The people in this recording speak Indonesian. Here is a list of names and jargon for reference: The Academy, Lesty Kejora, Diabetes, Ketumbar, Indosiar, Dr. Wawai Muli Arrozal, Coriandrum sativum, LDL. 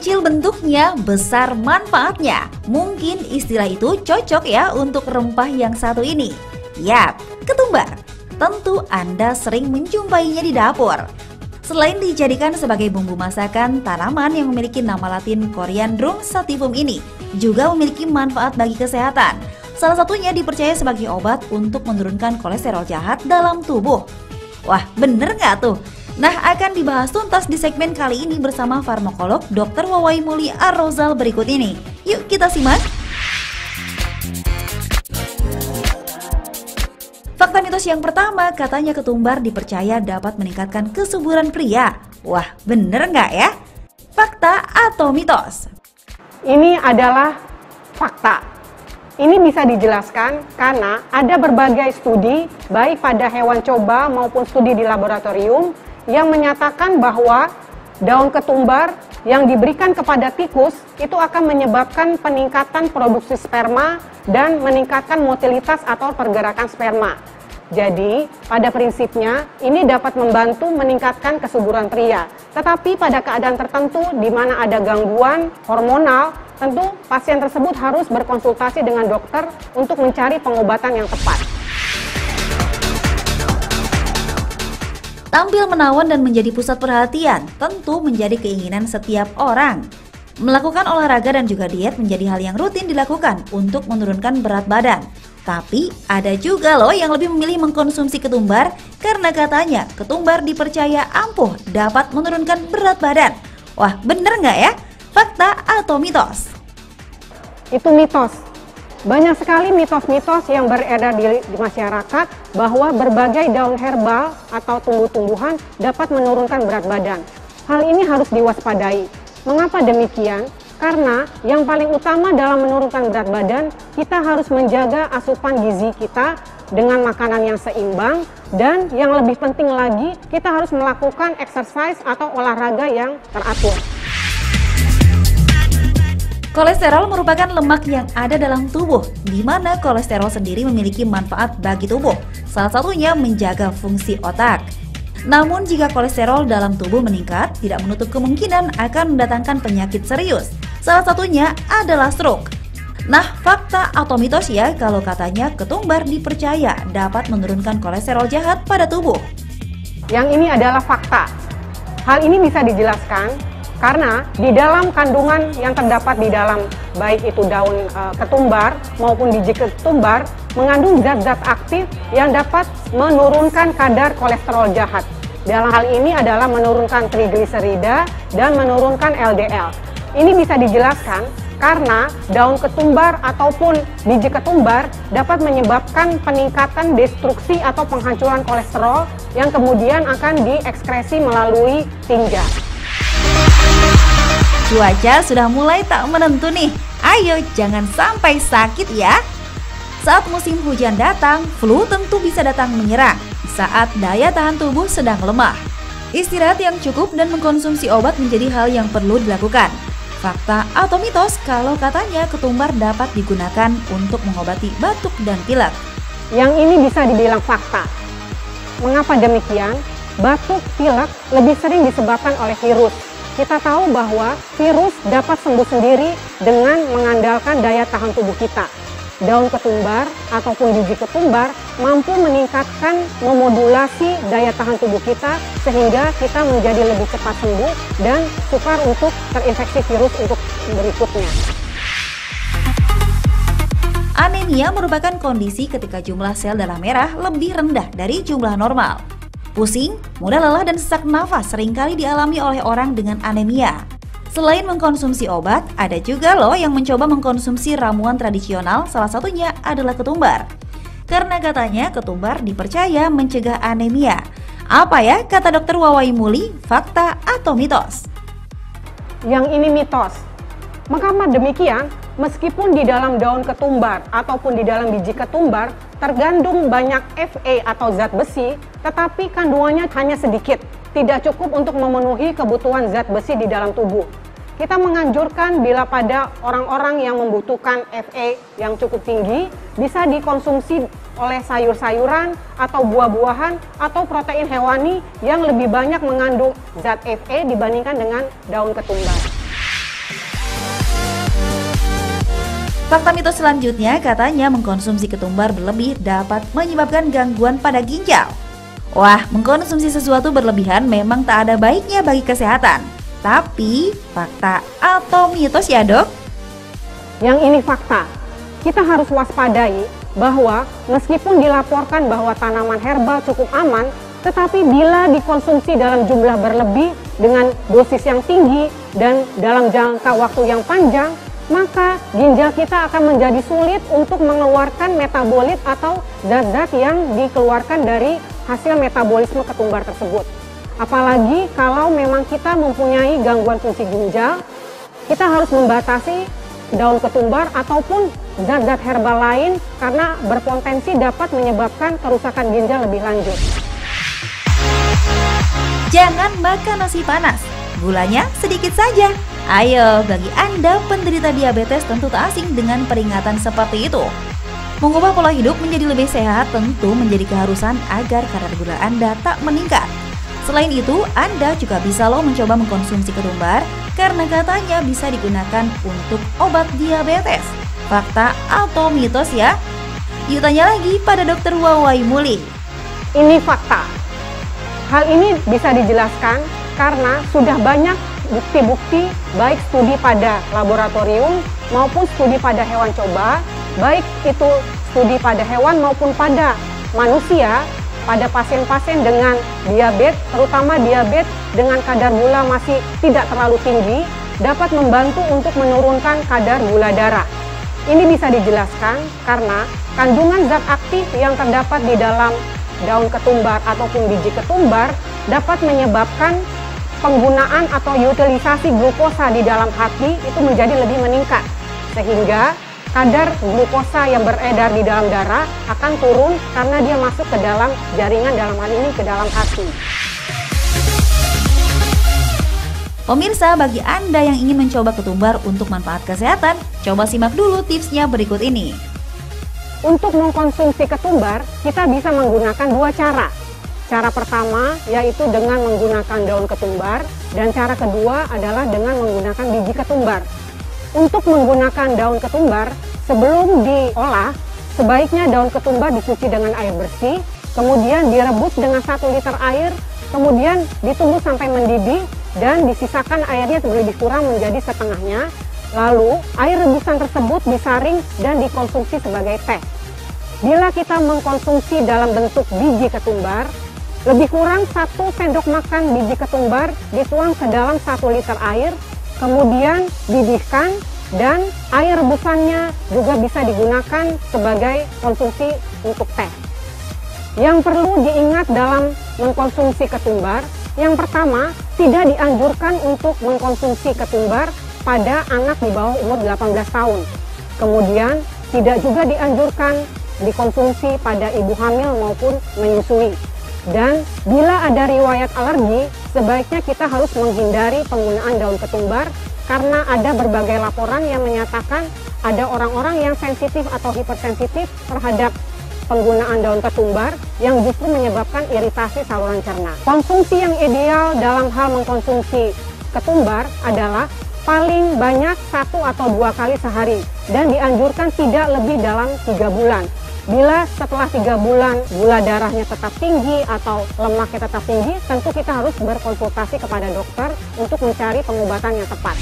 Kecil bentuknya, besar manfaatnya. Mungkin istilah itu cocok ya untuk rempah yang satu ini. Yap, ketumbar. Tentu Anda sering menjumpainya di dapur. Selain dijadikan sebagai bumbu masakan, tanaman yang memiliki nama latin Coriandrum sativum ini juga memiliki manfaat bagi kesehatan. Salah satunya dipercaya sebagai obat untuk menurunkan kolesterol jahat dalam tubuh. Wah, bener nggak tuh? Nah, akan dibahas tuntas di segmen kali ini bersama farmakolog Dr. Wawai Muli Arrozal berikut ini. Yuk kita simak. Fakta mitos yang pertama, katanya ketumbar dipercaya dapat meningkatkan kesuburan pria. Wah, bener nggak ya? Fakta atau mitos? Ini adalah fakta. Ini bisa dijelaskan karena ada berbagai studi, baik pada hewan coba maupun studi di laboratorium, yang menyatakan bahwa daun ketumbar yang diberikan kepada tikus itu akan menyebabkan peningkatan produksi sperma dan meningkatkan motilitas atau pergerakan sperma. Jadi, pada prinsipnya ini dapat membantu meningkatkan kesuburan pria. Tetapi pada keadaan tertentu di mana ada gangguan hormonal, tentu pasien tersebut harus berkonsultasi dengan dokter untuk mencari pengobatan yang tepat. Tampil menawan dan menjadi pusat perhatian tentu menjadi keinginan setiap orang. Melakukan olahraga dan juga diet menjadi hal yang rutin dilakukan untuk menurunkan berat badan. Tapi ada juga loh yang lebih memilih mengkonsumsi ketumbar karena katanya ketumbar dipercaya ampuh dapat menurunkan berat badan. Wah, bener nggak ya? Fakta atau mitos? Itu mitos. Banyak sekali mitos-mitos yang beredar di masyarakat bahwa berbagai daun herbal atau tumbuh-tumbuhan dapat menurunkan berat badan. Hal ini harus diwaspadai. Mengapa demikian? Karena yang paling utama dalam menurunkan berat badan, kita harus menjaga asupan gizi kita dengan makanan yang seimbang, dan yang lebih penting lagi, kita harus melakukan exercise atau olahraga yang teratur. Kolesterol merupakan lemak yang ada dalam tubuh, di mana kolesterol sendiri memiliki manfaat bagi tubuh. Salah satunya menjaga fungsi otak. Namun jika kolesterol dalam tubuh meningkat, tidak menutup kemungkinan akan mendatangkan penyakit serius. Salah satunya adalah stroke. Nah, fakta atau mitos ya kalau katanya ketumbar dipercaya dapat menurunkan kolesterol jahat pada tubuh? Yang ini adalah fakta. Hal ini bisa dijelaskan karena di dalam kandungan yang terdapat di dalam baik itu daun ketumbar maupun biji ketumbar mengandung zat-zat aktif yang dapat menurunkan kadar kolesterol jahat. Dalam hal ini adalah menurunkan trigliserida dan menurunkan LDL. Ini bisa dijelaskan karena daun ketumbar ataupun biji ketumbar dapat menyebabkan peningkatan destruksi atau penghancuran kolesterol yang kemudian akan diekskresi melalui tinja. Cuaca sudah mulai tak menentu nih, ayo jangan sampai sakit ya. Saat musim hujan datang, flu tentu bisa datang menyerang saat daya tahan tubuh sedang lemah. Istirahat yang cukup dan mengkonsumsi obat menjadi hal yang perlu dilakukan. Fakta atau mitos kalau katanya ketumbar dapat digunakan untuk mengobati batuk dan pilek? Yang ini bisa dibilang fakta. Mengapa demikian? Batuk pilek lebih sering disebabkan oleh virus. Kita tahu bahwa virus dapat sembuh sendiri dengan mengandalkan daya tahan tubuh kita. Daun ketumbar ataupun biji ketumbar mampu meningkatkan memodulasi daya tahan tubuh kita sehingga kita menjadi lebih cepat sembuh dan sukar untuk terinfeksi virus untuk berikutnya. Anemia merupakan kondisi ketika jumlah sel darah merah lebih rendah dari jumlah normal. Pusing, mudah lelah dan sesak nafas seringkali dialami oleh orang dengan anemia. Selain mengkonsumsi obat, ada juga loh yang mencoba mengkonsumsi ramuan tradisional, salah satunya adalah ketumbar. Karena katanya ketumbar dipercaya mencegah anemia. Apa ya kata Dr. Wawai Muli, fakta atau mitos? Yang ini mitos. Mengapa demikian? Meskipun di dalam daun ketumbar ataupun di dalam biji ketumbar tergandung banyak Fe atau zat besi, tetapi kandungannya hanya sedikit, tidak cukup untuk memenuhi kebutuhan zat besi di dalam tubuh. Kita menganjurkan bila pada orang-orang yang membutuhkan Fe yang cukup tinggi, bisa dikonsumsi oleh sayur-sayuran atau buah-buahan atau protein hewani yang lebih banyak mengandung zat Fe dibandingkan dengan daun ketumbar. Fakta mitos selanjutnya katanya mengkonsumsi ketumbar berlebih dapat menyebabkan gangguan pada ginjal. Wah, mengkonsumsi sesuatu berlebihan memang tak ada baiknya bagi kesehatan. Tapi fakta atau mitos ya dok? Yang ini fakta. Kita harus waspadai bahwa meskipun dilaporkan bahwa tanaman herbal cukup aman, tetapi bila dikonsumsi dalam jumlah berlebih dengan dosis yang tinggi dan dalam jangka waktu yang panjang, maka ginjal kita akan menjadi sulit untuk mengeluarkan metabolit atau zat-zat yang dikeluarkan dari hasil metabolisme ketumbar tersebut. Apalagi kalau memang kita mempunyai gangguan fungsi ginjal, kita harus membatasi daun ketumbar ataupun zat-zat herbal lain karena berpotensi dapat menyebabkan kerusakan ginjal lebih lanjut. Jangan makan nasi panas, gulanya sedikit saja. Ayo, bagi Anda penderita diabetes tentu tak asing dengan peringatan seperti itu. Mengubah pola hidup menjadi lebih sehat tentu menjadi keharusan agar kadar gula Anda tak meningkat. Selain itu, Anda juga bisa loh mencoba mengkonsumsi ketumbar karena katanya bisa digunakan untuk obat diabetes. Fakta atau mitos ya? Yuk tanya lagi pada Dr. Wawai Muli. Ini fakta. Hal ini bisa dijelaskan karena sudah banyak bukti-bukti baik studi pada laboratorium maupun studi pada hewan coba, baik itu studi pada hewan maupun pada manusia, pada pasien-pasien dengan diabetes, terutama diabetes dengan kadar gula masih tidak terlalu tinggi, dapat membantu untuk menurunkan kadar gula darah. Ini bisa dijelaskan karena kandungan zat aktif yang terdapat di dalam daun ketumbar ataupun biji ketumbar dapat menyebabkan penggunaan atau utilisasi glukosa di dalam hati itu menjadi lebih meningkat, sehingga kadar glukosa yang beredar di dalam darah akan turun karena dia masuk ke dalam jaringan, dalam hal ini ke dalam hati. Pemirsa, bagi Anda yang ingin mencoba ketumbar untuk manfaat kesehatan, coba simak dulu tipsnya berikut ini. Untuk mengkonsumsi ketumbar, kita bisa menggunakan dua cara. Cara pertama yaitu dengan menggunakan daun ketumbar dan cara kedua adalah dengan menggunakan biji ketumbar. Untuk menggunakan daun ketumbar, sebelum diolah, sebaiknya daun ketumbar dicuci dengan air bersih, kemudian direbus dengan 1 liter air, kemudian ditunggu sampai mendidih dan disisakan airnya lebih kurang menjadi setengahnya. Lalu, air rebusan tersebut disaring dan dikonsumsi sebagai teh. Bila kita mengkonsumsi dalam bentuk biji ketumbar, lebih kurang 1 sendok makan biji ketumbar dituang ke dalam 1 liter air, kemudian didihkan dan air rebusannya juga bisa digunakan sebagai konsumsi untuk teh. Yang perlu diingat dalam mengkonsumsi ketumbar, yang pertama, tidak dianjurkan untuk mengkonsumsi ketumbar pada anak di bawah umur 18 tahun. Kemudian, tidak juga dianjurkan dikonsumsi pada ibu hamil maupun menyusui. Dan bila ada riwayat alergi, sebaiknya kita harus menghindari penggunaan daun ketumbar karena ada berbagai laporan yang menyatakan ada orang-orang yang sensitif atau hipersensitif terhadap penggunaan daun ketumbar yang justru menyebabkan iritasi saluran cerna. Konsumsi yang ideal dalam hal mengkonsumsi ketumbar adalah paling banyak 1 atau 2 kali sehari dan dianjurkan tidak lebih dalam 3 bulan. Bila setelah 3 bulan gula darahnya tetap tinggi atau lemaknya tetap tinggi, tentu kita harus berkonsultasi kepada dokter untuk mencari pengobatan yang tepat.